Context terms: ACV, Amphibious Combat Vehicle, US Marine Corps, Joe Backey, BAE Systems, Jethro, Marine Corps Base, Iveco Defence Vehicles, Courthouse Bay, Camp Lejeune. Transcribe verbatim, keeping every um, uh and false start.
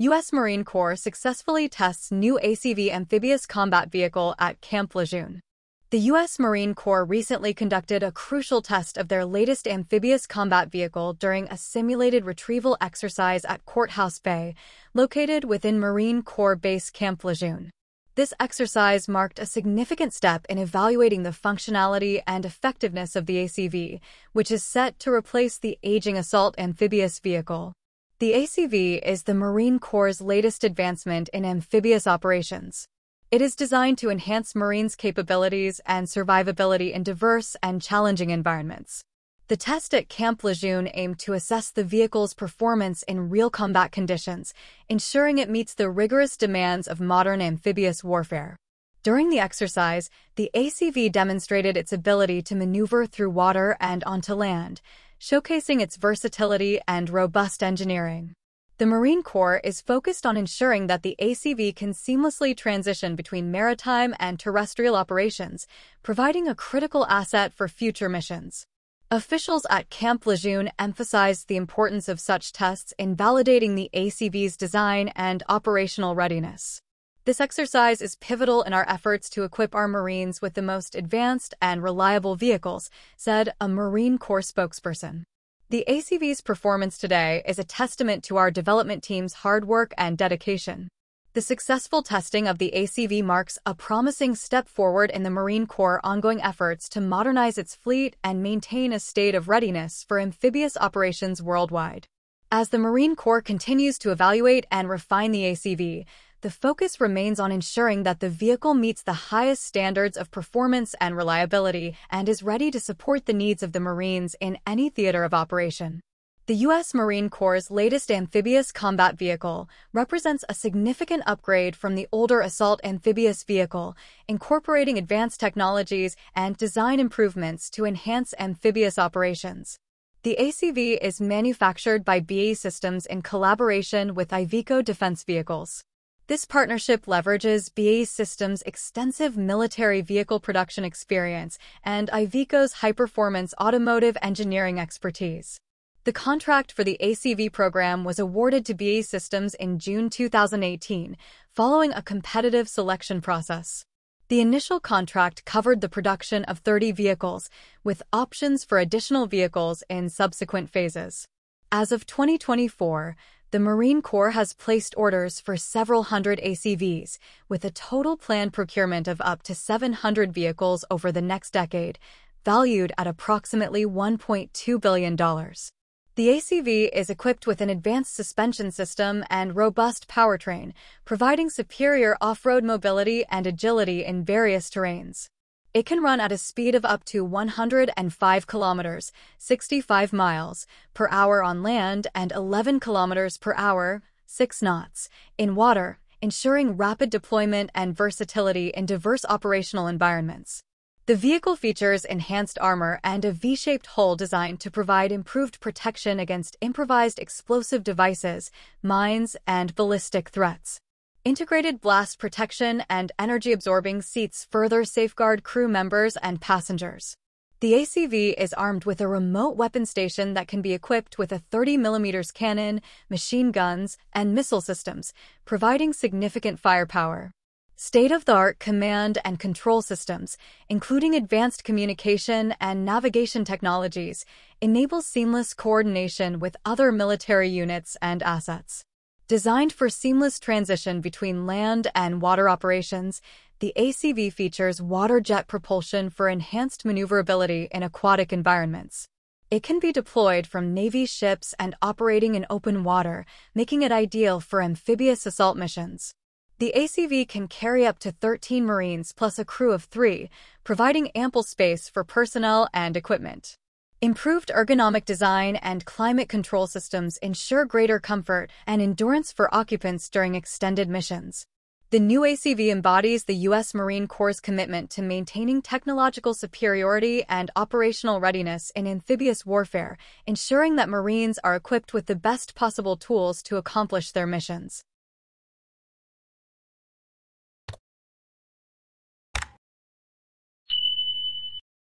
U S Marine Corps successfully tests new A C V amphibious combat vehicle at Camp Lejeune. The U S Marine Corps recently conducted a crucial test of their latest amphibious combat vehicle during a simulated retrieval exercise at Courthouse Bay, located within Marine Corps Base Camp Lejeune. This exercise marked a significant step in evaluating the functionality and effectiveness of the A C V, which is set to replace the aging assault amphibious vehicle. The A C V is the Marine Corps' latest advancement in amphibious operations. It is designed to enhance Marines' capabilities and survivability in diverse and challenging environments. The test at Camp Lejeune aimed to assess the vehicle's performance in real combat conditions, ensuring it meets the rigorous demands of modern amphibious warfare. During the exercise, the A C V demonstrated its ability to maneuver through water and onto land, showcasing its versatility and robust engineering. The Marine Corps is focused on ensuring that the A C V can seamlessly transition between maritime and terrestrial operations, providing a critical asset for future missions. Officials at Camp Lejeune emphasized the importance of such tests in validating the A C V's design and operational readiness. "This exercise is pivotal in our efforts to equip our Marines with the most advanced and reliable vehicles," said a Marine Corps spokesperson. "The A C V's performance today is a testament to our development team's hard work and dedication." The successful testing of the A C V marks a promising step forward in the Marine Corps' ongoing efforts to modernize its fleet and maintain a state of readiness for amphibious operations worldwide. As the Marine Corps continues to evaluate and refine the A C V, the focus remains on ensuring that the vehicle meets the highest standards of performance and reliability and is ready to support the needs of the Marines in any theater of operation. The U S Marine Corps' latest amphibious combat vehicle represents a significant upgrade from the older assault amphibious vehicle, incorporating advanced technologies and design improvements to enhance amphibious operations. The A C V is manufactured by B A E Systems in collaboration with Iveco Defence Vehicles. This partnership leverages B A E Systems' extensive military vehicle production experience and Iveco's high-performance automotive engineering expertise. The contract for the A C V program was awarded to B A E Systems in June two thousand eighteen, following a competitive selection process. The initial contract covered the production of thirty vehicles, with options for additional vehicles in subsequent phases. As of twenty twenty-four, the Marine Corps has placed orders for several hundred A C Vs, with a total planned procurement of up to seven hundred vehicles over the next decade, valued at approximately one point two billion dollars. The A C V is equipped with an advanced suspension system and robust powertrain, providing superior off-road mobility and agility in various terrains. It can run at a speed of up to one hundred five kilometers, sixty-five miles, per hour on land and eleven kilometers per hour, six knots, in water, ensuring rapid deployment and versatility in diverse operational environments. The vehicle features enhanced armor and a V-shaped hull designed to provide improved protection against improvised explosive devices, mines, and ballistic threats. Integrated blast protection and energy-absorbing seats further safeguard crew members and passengers. The A C V is armed with a remote weapon station that can be equipped with a thirty millimeter cannon, machine guns, and missile systems, providing significant firepower. State-of-the-art command and control systems, including advanced communication and navigation technologies, enable seamless coordination with other military units and assets. Designed for seamless transition between land and water operations, the A C V features water jet propulsion for enhanced maneuverability in aquatic environments. It can be deployed from Navy ships and operating in open water, making it ideal for amphibious assault missions. The A C V can carry up to thirteen Marines plus a crew of three, providing ample space for personnel and equipment. Improved ergonomic design and climate control systems ensure greater comfort and endurance for occupants during extended missions. The new A C V embodies the U S Marine Corps' commitment to maintaining technological superiority and operational readiness in amphibious warfare, ensuring that Marines are equipped with the best possible tools to accomplish their missions.